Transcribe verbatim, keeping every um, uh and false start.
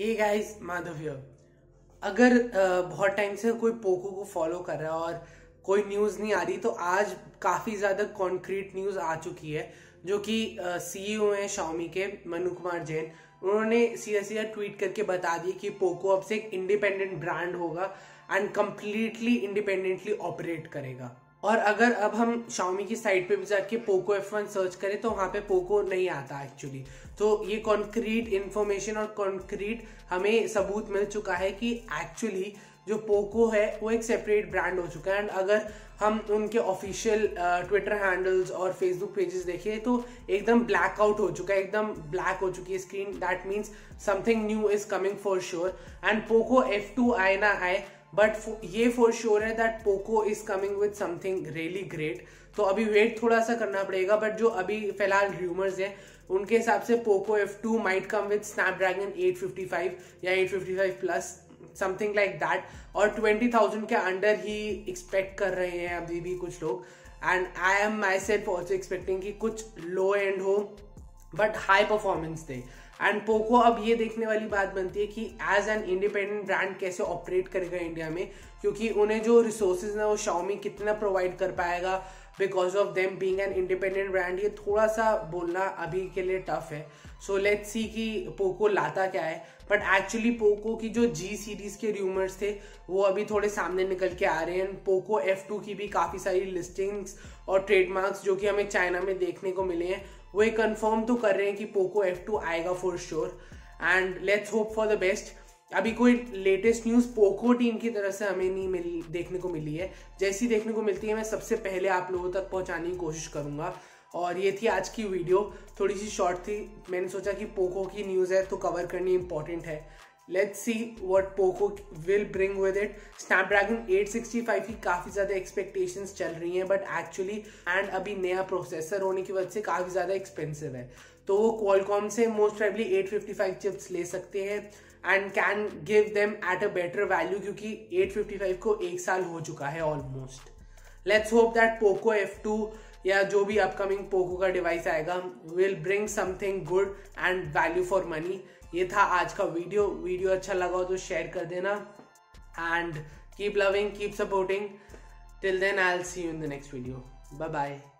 Hey guys, Madhav here. अगर बहुत time से कोई पोको को फॉलो कर रहा है और कोई न्यूज़ नहीं आ रही, तो आज काफ़ी ज़्यादा कॉन्क्रीट न्यूज़ आ चुकी है जो कि सीईओ हैं शाओमी के मनु कुमार जैन। उन्होंने सीधा सीधा ट्वीट करके बता दिया कि पोको अब से एक इंडिपेंडेंट ब्रांड होगा एंड कम्प्लीटली इंडिपेंडेंटली ऑपरेट करेगा। और अगर अब हम शाओमी की साइट पे भी जाके पोको एफ वन सर्च करें तो वहाँ पे पोको नहीं आता एक्चुअली। तो ये कॉन्क्रीट इन्फॉर्मेशन और कॉन्क्रीट हमें सबूत मिल चुका है कि एक्चुअली जो पोको है वो एक सेपरेट ब्रांड हो चुका है। एंड अगर हम उनके ऑफिशियल ट्विटर हैंडल्स और फेसबुक पेजेस देखें तो एकदम ब्लैक आउट हो चुका है, एकदम ब्लैक हो चुकी है screen. That means something new is coming for sure. And Poco F two आए ना आए, बट ये फॉर श्योर है that Poco is coming with something really great. तो अभी वेट थोड़ा सा करना पड़ेगा, बट जो अभी फिलहाल र्यूमर्स हैं उनके हिसाब से Poco F two might come with Snapdragon eight fifty five या eight fifty five plus, something like that. और ट्वेंटी थाउजेंड के अंडर ही एक्सपेक्ट कर रहे हैं अभी भी कुछ लोग। And I am myself also expecting कि कुछ लो एंड हो बट हाई परफॉर्मेंस दे। एंड पोको अब ये देखने वाली बात बनती है कि एज एन इंडिपेंडेंट ब्रांड कैसे ऑपरेट करेगा इंडिया में, क्योंकि उन्हें जो रिसोर्सेज हैं वो शाओमी कितना प्रोवाइड कर पाएगा because of them being an independent brand. ये थोड़ा सा बोलना अभी के लिए टफ है। सो लेट्स सी कि पोको लाता क्या है। बट एक्चुअली पोको की जो जी सीरीज़ के र्यूमर्स थे वो अभी थोड़े सामने निकल के आ रहे हैं। पोको एफ टू की भी काफ़ी सारी लिस्टिंग्स और ट्रेडमार्क्स जो कि हमें चाइना में देखने को मिले हैं, वो ये कन्फर्म तो कर रहे हैं कि पोको एफ टू आएगा for sure. And let's hope for the best. अभी कोई लेटेस्ट न्यूज़ पोको टीम की तरफ से हमें नहीं मिली, देखने को मिली है। जैसी देखने को मिलती है मैं सबसे पहले आप लोगों तक पहुंचाने की कोशिश करूंगा। और ये थी आज की वीडियो, थोड़ी सी शॉर्ट थी। मैंने सोचा कि पोको की न्यूज़ है तो कवर करनी इंपॉर्टेंट है। Let's see what Poco will bring with it. Snapdragon eight sixty five की काफ़ी ज़्यादा एक्सपेक्टेशंस चल रही हैं, बट एक्चुअली एंड अभी नया प्रोसेसर होने की वजह से काफ़ी ज़्यादा एक्सपेंसिव है। तो वो क्वालकॉम से most probably eight fifty five chips ले सकते हैं and can give them at a better value, क्योंकि एट फिफ्टी फाइव को एक साल हो चुका है almost. Let's hope that Poco F two या जो भी अपकमिंग पोको का डिवाइस आएगा will bring something good and value for money. ये था आज का वीडियो। वीडियो अच्छा लगा हो तो शेयर कर देना and keep loving, keep supporting. Till then I will see you in the next video. Bye bye.